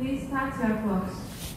Please start your clocks.